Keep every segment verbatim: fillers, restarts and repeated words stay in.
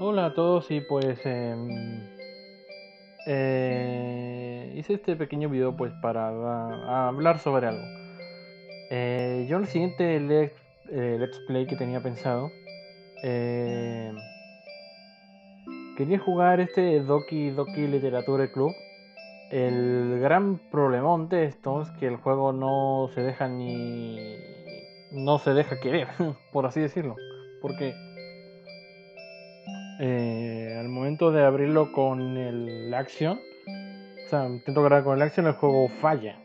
Hola a todos, y pues eh, eh, hice este pequeño video pues para a, a hablar sobre algo. Eh, yo en el siguiente let, eh, let's play que tenía pensado, eh, quería jugar este Doki Doki Literature Club. El gran problemón de esto es que el juego no se deja ni... no se deja querer, por así decirlo, porque... Eh, al momento de abrirlo con el Action, o sea, intento grabar con el Action, el juego falla.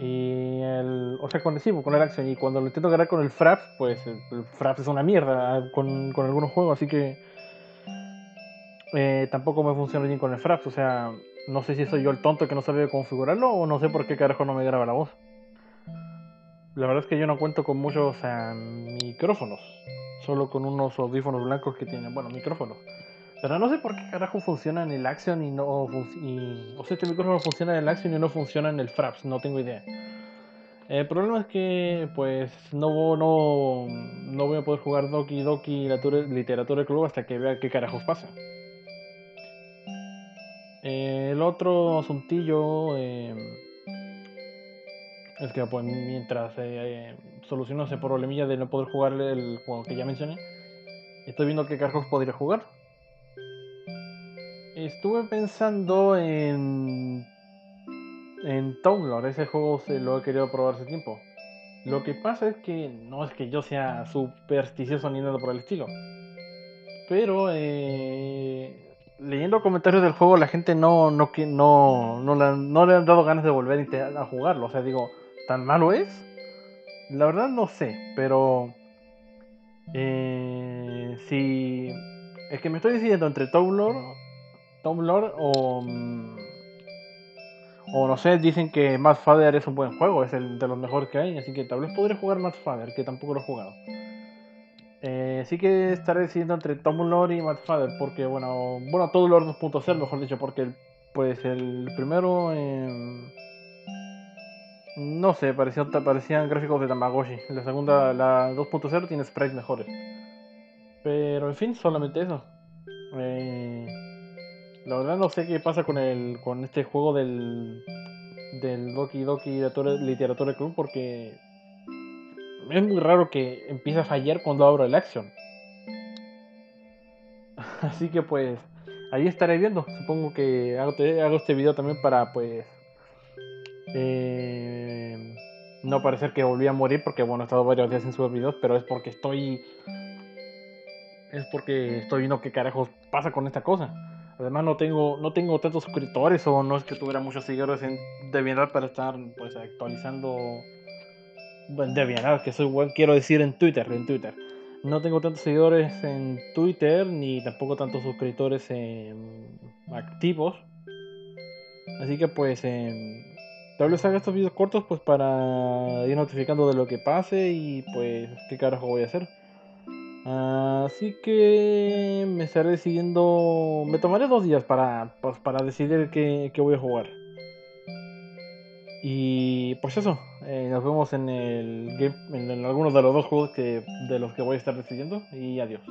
Y el... o sea, con, sí, con el Action. Y cuando lo intento grabar con el Fraps, pues el, el Fraps es una mierda con, con algunos juegos, así que eh, tampoco me funciona bien con el Fraps. O sea, no sé si soy yo el tonto que no sabe configurarlo, o no sé por qué carajo no me graba la voz. La verdad es que yo no cuento con muchos eh, micrófonos, solo con unos audífonos blancos que tienen, bueno, micrófonos. Pero no sé por qué carajo funciona en el Action y no... Y, o sea, este micrófono funciona en el Action y no funciona en el Fraps, no tengo idea. El problema es que, pues, no, no, no voy a poder jugar Doki Doki Literature Club hasta que vea qué carajos pasa. El otro asuntillo... Eh, es que pues mientras eh, soluciono ese problemilla de no poder jugar el juego que ya mencioné, estoy viendo qué cargos podría jugar. Estuve pensando en... en Tomb Lord. Ese juego se lo he querido probar hace tiempo. Lo que pasa es que no es que yo sea supersticioso ni nada por el estilo, pero eh, leyendo comentarios del juego, la gente no, no, no, no, la, no le han dado ganas de volver a jugarlo. O sea, digo, ¿tan malo es? La verdad no sé, pero... Eh, si... Es que me estoy decidiendo entre Tomb Lord, Tomb Lord o... O no sé, dicen que Mad Father es un buen juego, es el de los mejores que hay, así que tal vez podré jugar Mad Father, que tampoco lo he jugado. Eh, sí que estaré decidiendo entre Tomb Lord y Mad Father, porque bueno... Bueno, Tomb Lord dos punto cero, mejor dicho, porque el, pues el primero... Eh, no sé, parecían, parecían gráficos de Tamagotchi. La segunda, la dos punto cero, tiene sprites mejores. Pero en fin, solamente eso. Eh, la verdad no sé qué pasa con el con este juego del del Doki Doki Literature Club, porque es muy raro que empiece a fallar cuando abro el Action. Así que pues ahí estaré viendo. Supongo que hago, hago este video también para pues... Eh, no parecer que volví a morir, porque bueno, he estado varios días sin subir videos, pero es porque estoy es porque estoy viendo qué carajos pasa con esta cosa. Además no tengo no tengo tantos suscriptores, o no es que tuviera muchos seguidores en DeviantArt para estar pues actualizando en DeviantArt, que soy web, quiero decir en Twitter en Twitter no tengo tantos seguidores en Twitter, ni tampoco tantos suscriptores eh, activos, así que pues eh, tal vez haga estos videos cortos pues para ir notificando de lo que pase y pues qué carajo voy a hacer. Así que me estaré decidiendo... Me tomaré dos días para, pues, para decidir qué, qué voy a jugar. Y pues eso, eh, nos vemos en el game, en, en algunos de los dos juegos que, de los que voy a estar decidiendo, y adiós.